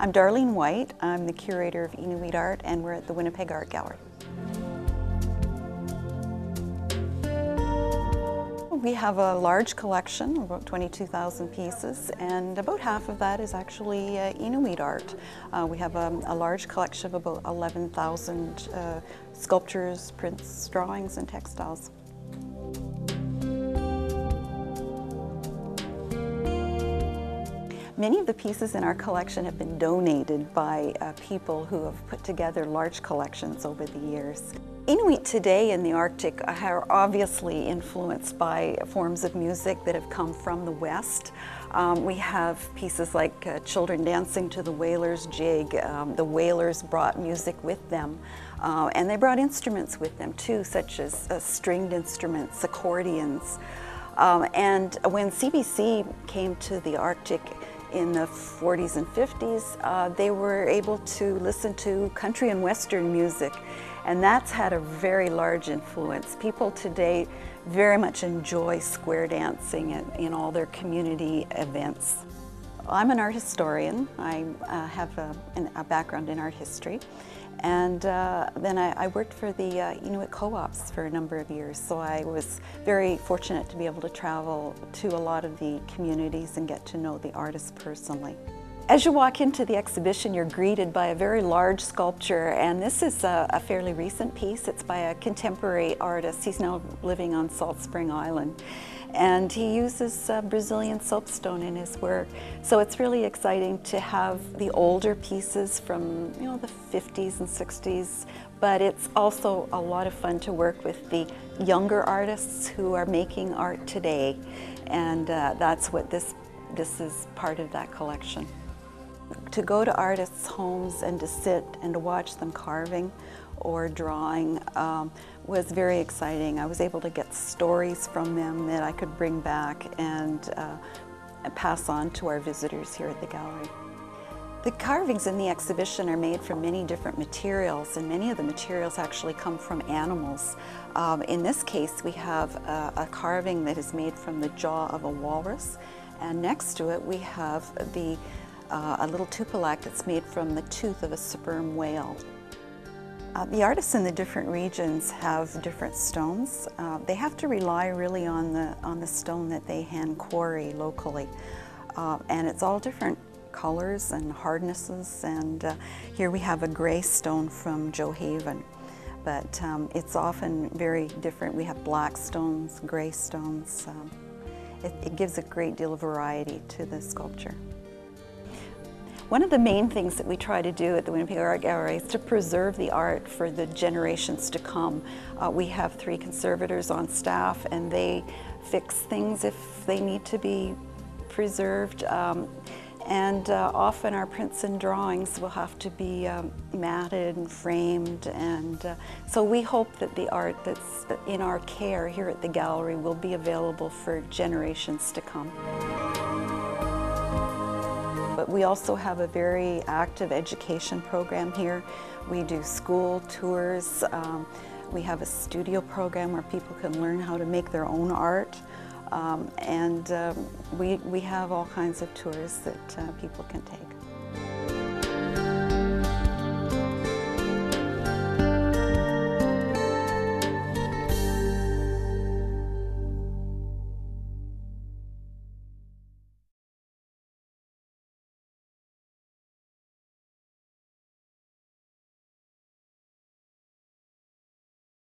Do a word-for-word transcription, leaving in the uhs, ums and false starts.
I'm Darlene White. I'm the curator of Inuit art, and we're at the Winnipeg Art Gallery. We have a large collection, about twenty-two thousand pieces, and about half of that is actually uh, Inuit art. Uh, we have um, a large collection of about eleven thousand uh, sculptures, prints, drawings, and textiles. Many of the pieces in our collection have been donated by uh, people who have put together large collections over the years. Inuit today in the Arctic are obviously influenced by forms of music that have come from the West. Um, we have pieces like uh, Children Dancing to the Whalers' Jig. Um, the Whalers brought music with them, uh, and they brought instruments with them too, such as uh, stringed instruments, accordions. Um, and when C B C came to the Arctic in the forties and fifties, uh, they were able to listen to country and Western music, and that's had a very large influence. People today very much enjoy square dancing in, in all their community events. I'm an art historian. I uh, have a, an, a background in art history, and uh, then I, I worked for the uh, Inuit co-ops for a number of years, so I was very fortunate to be able to travel to a lot of the communities and get to know the artists personally. As you walk into the exhibition, you're greeted by a very large sculpture, and this is a, a fairly recent piece. It's by a contemporary artist. He's now living on Salt Spring Island, and he uses uh, Brazilian soapstone in his work. So it's really exciting to have the older pieces from, you know, the fifties and sixties, but it's also a lot of fun to work with the younger artists who are making art today, and uh, that's what this, this is part of that collection. To go to artists' homes and to sit and to watch them carving or drawing um, was very exciting. I was able to get stories from them that I could bring back and uh, pass on to our visitors here at the gallery. The carvings in the exhibition are made from many different materials, and many of the materials actually come from animals. Um, in this case, we have a, a carving that is made from the jaw of a walrus, and next to it we have the Uh, a little tupilak that's made from the tooth of a sperm whale. Uh, the artists in the different regions have different stones. Uh, they have to rely really on the, on the stone that they hand quarry locally. Uh, and it's all different colors and hardnesses, and uh, here we have a gray stone from Joe Haven. But um, it's often very different. We have black stones, gray stones. Um, it, it gives a great deal of variety to the sculpture. One of the main things that we try to do at the Winnipeg Art Gallery is to preserve the art for the generations to come. Uh, we have three conservators on staff, and they fix things if they need to be preserved. Um, and uh, often our prints and drawings will have to be um, matted and framed. And uh, so we hope that the art that's in our care here at the gallery will be available for generations to come. But we also have a very active education program here. We do school tours. Um, we have a studio program where people can learn how to make their own art. Um, and um, we, we have all kinds of tours that uh, people can take.